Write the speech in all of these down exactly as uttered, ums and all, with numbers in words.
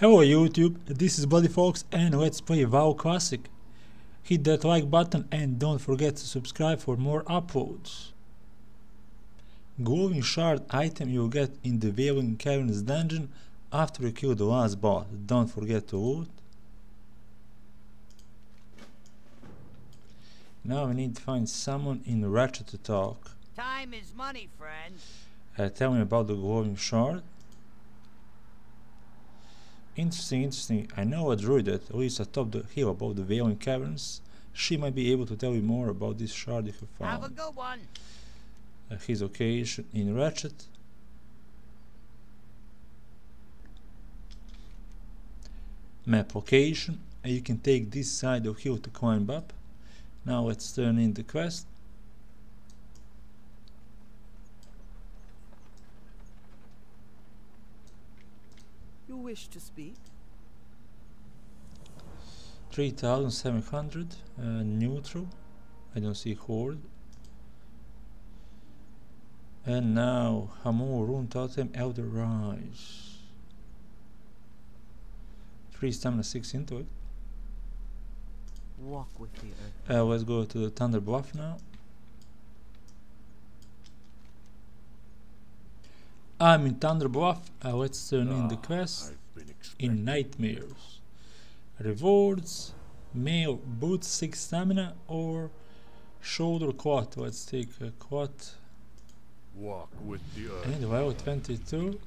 Hello YouTube, this is Bloody Fox and let's play WoW Classic. Hit that like button and don't forget to subscribe for more uploads. Glowing Shard item you'll get in the Wailing Caverns dungeon after you kill the last boss. Don't forget to loot. Now we need to find someone in Ratchet to talk. Time is money, friend. Uh, tell me about the Glowing Shard. Interesting, interesting. I know a druid that lives atop the hill above the Wailing Caverns. She might be able to tell you more about this shard if you found. Have a good one. Uh, his location in Ratchet. Map location. And you can take this side of hill to climb up. Now let's turn in the quest. You wish to speak? three thousand seven hundred, uh, neutral. I don't see horde. And now, Hamor, Rune Totem, Elder Rise. three stamina, six intellect. Walk with the earth. Uh, let's go to the Thunder Bluff now. I'm in Thunder Bluff. Uh, let's turn ah, in the quest. In Nightmares. Rewards, mail boots, six stamina, or shoulder quad. Let's take a quad. Walk with the earth. And level twenty-two.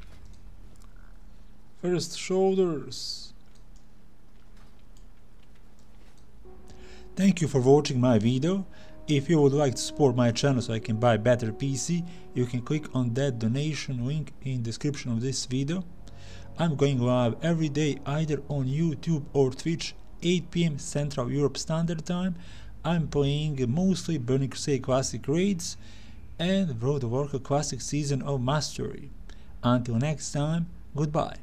First shoulders. Thank you for watching my video. If you would like to support my channel so I can buy a better P C, you can click on that donation link in description of this video. I'm going live every day either on YouTube or Twitch, eight p m Central Europe Standard Time. I'm playing mostly Burning Crusade Classic raids and Rotoworka Classic Season of Mastery. Until next time, goodbye.